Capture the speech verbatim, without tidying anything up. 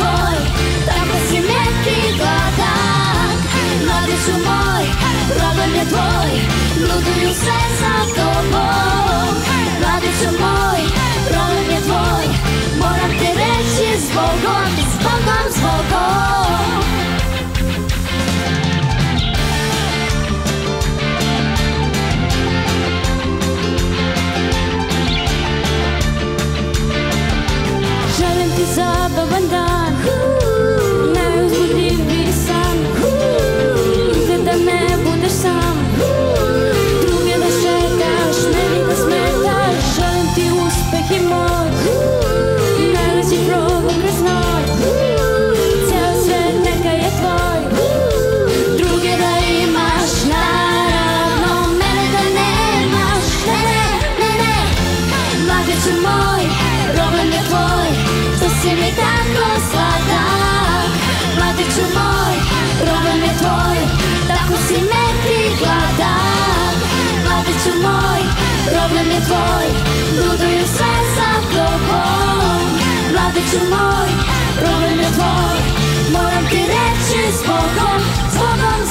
tvoj, tako si neki gladak. Mladiću moj, problem je tvoj, luduju sve za tobom. Mladiću moj, problem je tvoj, moram ti reći s Bogom, s Bogom, s Bogom. Zabavan dan, najuzbudljiviji san, nikad da ne budeš sam, druge da šetaš, meni da smetaš. Želim ti uspeh i moć, najveći problem kroz noć, ceo svet neka je tvoj, druge da imaš, naravno mene da nemaš. Ne, ne, ne, Mladiću moj, problem je tvoj, si mi tako sladak. Mladiću moj, problem je tvoj, tako si meki gladak. Mladiću moj, problem je tvoj, luduju sve za tobom. Mladiću moj, problem je tvoj, moram ti reći s Bogom, s Bogom, s Bogom.